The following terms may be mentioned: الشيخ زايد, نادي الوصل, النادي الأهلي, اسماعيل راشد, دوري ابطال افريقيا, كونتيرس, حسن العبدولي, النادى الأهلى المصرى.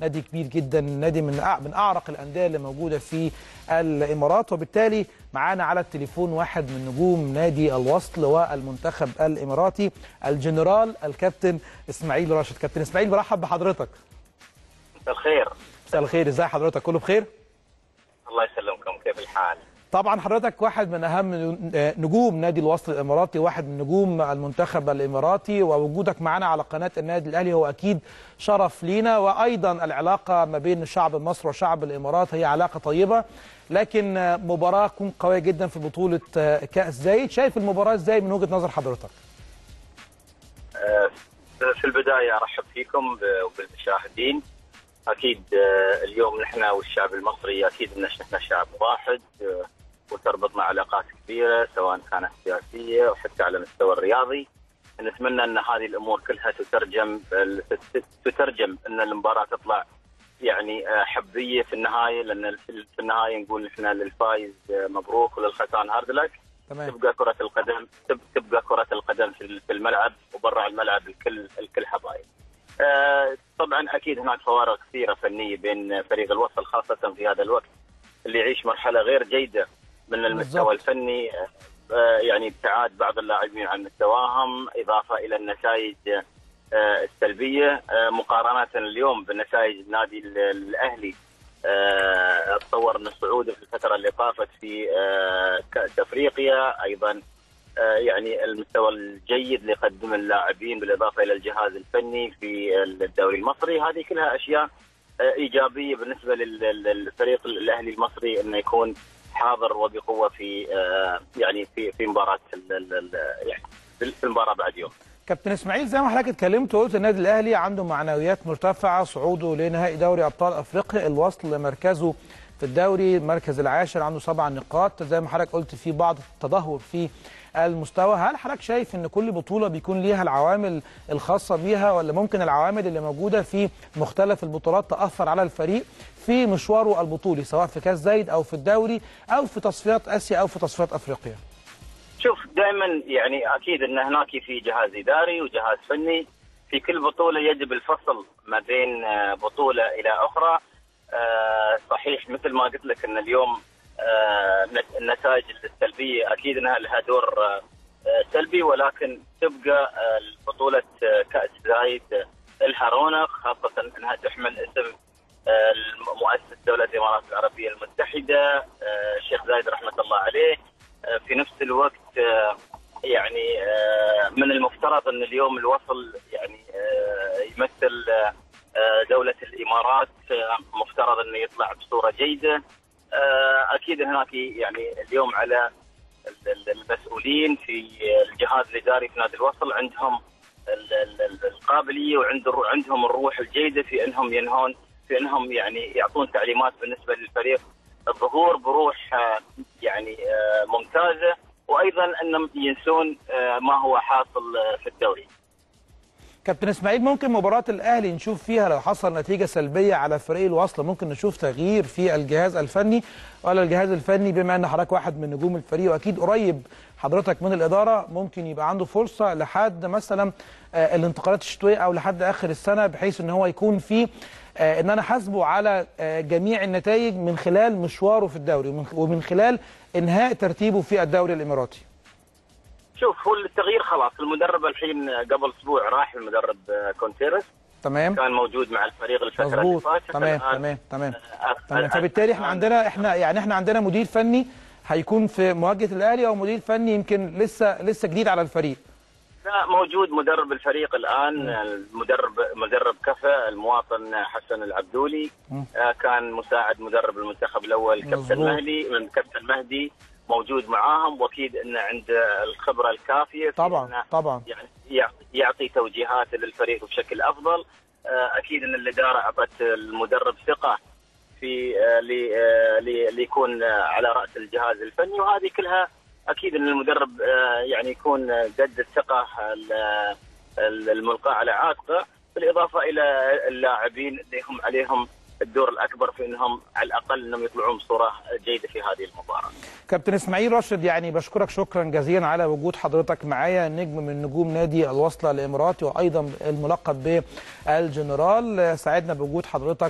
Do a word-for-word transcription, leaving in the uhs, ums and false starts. نادي كبير جدا، نادي من من اعرق الانديه اللي موجوده في الامارات. وبالتالي معانا على التليفون واحد من نجوم نادي الوصل والمنتخب الاماراتي، الجنرال الكابتن اسماعيل راشد. كابتن اسماعيل، برحب بحضرتك. مساء الخير. مساء الخير، ازاي حضرتك؟ كله بخير؟ الله يسلمكم، كيف الحال؟ طبعا حضرتك واحد من اهم نجوم نادي الوصل الاماراتي، واحد من نجوم المنتخب الاماراتي، ووجودك معنا على قناه النادي الاهلي هو اكيد شرف لينا. وايضا العلاقه ما بين الشعب المصري وشعب الامارات هي علاقه طيبه، لكن مباراه تكون قويه جدا في بطوله كاس زايد. شايف المباراه ازاي من وجهه نظر حضرتك؟ في البدايه ارحب فيكم وبالمشاهدين. اكيد اليوم نحن والشعب المصري اكيد ان احنا شعب واحد وتربطنا علاقات كبيره سواء كانت سياسيه وحتى على المستوى الرياضي. نتمنى ان هذه الامور كلها تترجم تترجم ان المباراه تطلع يعني حبيه في النهايه، لان في النهايه نقول احنا للفايز مبروك وللخسران هارد لك. تبقى كره القدم تبقى كره القدم في الملعب وبرا الملعب الكل الكل حبايب. طبعا اكيد هناك فوارق كثيره فنيه بين فريق الوصل خاصه في هذا الوقت اللي يعيش مرحله غير جيده من المستوى الفني، يعني ابتعاد بعض اللاعبين عن مستواهم اضافه الى النتائج السلبيه مقارنه اليوم بنتائج نادي الاهلي. اتصور ان صعوده في الفتره اللي طافت في كاس افريقيا ايضا يعني المستوى الجيد اللي قدمه اللاعبين بالاضافه الى الجهاز الفني في الدوري المصري، هذه كلها اشياء ايجابيه بالنسبه للفريق الاهلي المصري انه يكون حاضر وبقوه في يعني في في مباراه يعني في المباراه بعد يوم. كابتن اسماعيل، زي ما حضرتك اتكلمت وقلت النادي الاهلي عنده معنويات مرتفعه، صعوده لنهائي دوري ابطال افريقيا، الوصل مركزه في الدوري المركز العاشر عنده سبع نقاط، زي ما حضرتك قلت في بعض التدهور في المستوى. هل حضرتك شايف ان كل بطوله بيكون ليها العوامل الخاصه بيها، ولا ممكن العوامل اللي موجوده في مختلف البطولات تاثر على الفريق في مشواره البطولي سواء في كاس زايد او في الدوري او في تصفيات اسيا او في تصفيات افريقيا؟ شوف، دائما يعني اكيد ان هناك في جهاز اداري وجهاز فني، في كل بطوله يجب الفصل ما بين بطوله الى اخرى. صحيح مثل ما قلت لك ان اليوم النتائج السلبيه اكيد انها لها دور سلبي، ولكن تبقى بطوله كاس زايد لها رونق خاصه انها تحمل اسم مؤسس دوله الامارات العربيه المتحده الشيخ زايد رحمه الله عليه. في نفس الوقت يعني من المفترض ان اليوم الوصل يعني يمثل دوله الامارات، مفترض انه يطلع بصوره جيده. اكيد هناك يعني اليوم على المسؤولين في الجهاز الاداري في نادي الوصل عندهم القابليه وعندهم الروح الجيده في انهم ينهون في انهم يعني يعطون تعليمات بالنسبه للفريق، الظهور بروح يعني ممتازه، وايضا انهم ينسون ما هو حاصل في الدوري. كابتن اسماعيل، ممكن مباراة الأهلي نشوف فيها لو حصل نتيجة سلبية على فريق الوصل ممكن نشوف تغيير في الجهاز الفني، ولا الجهاز الفني بما أن حضرتك واحد من نجوم الفريق وأكيد قريب حضرتك من الإدارة ممكن يبقى عنده فرصة لحد مثلا الانتقالات الشتوية أو لحد آخر السنة، بحيث أن هو يكون فيه أن أنا حاسبه على جميع النتائج من خلال مشواره في الدوري ومن خلال إنهاء ترتيبه في الدوري الإماراتي؟ شوف، هو التغيير خلاص، المدرب الحين قبل اسبوع راح المدرب كونتيرس، تمام، كان موجود مع الفريق الفتره اللي فاتت، تمام تمام تمام تمام فبالتالي احنا عندنا احنا يعني احنا عندنا مدير فني هيكون في مواجهه الاهلي، او مدير فني يمكن لسه لسه جديد على الفريق. لا، موجود مدرب الفريق الان، المدرب مدرب كفا المواطن حسن العبدولي، كان مساعد مدرب المنتخب الاول كابتن مهدي من كابتن مهدي موجود معاهم، واكيد انه عنده الخبره الكافيه طبعا طبعا يعني يعطي توجيهات للفريق بشكل افضل. اكيد ان الاداره اعطت المدرب ثقه في ليكون على راس الجهاز الفني، وهذه كلها اكيد ان المدرب يعني يكون قد الثقه الملقاه على عاتقه، بالاضافه الى اللاعبين اللي هم عليهم الدور الاكبر في انهم على الاقل انهم يطلعون بصوره جيده في هذه المباراه. كابتن اسماعيل راشد، يعني بشكرك شكرا جزيلا على وجود حضرتك معايا، نجم من نجوم نادي الوصل الاماراتي وايضا الملقب بالجنرال، سعدنا بوجود حضرتك.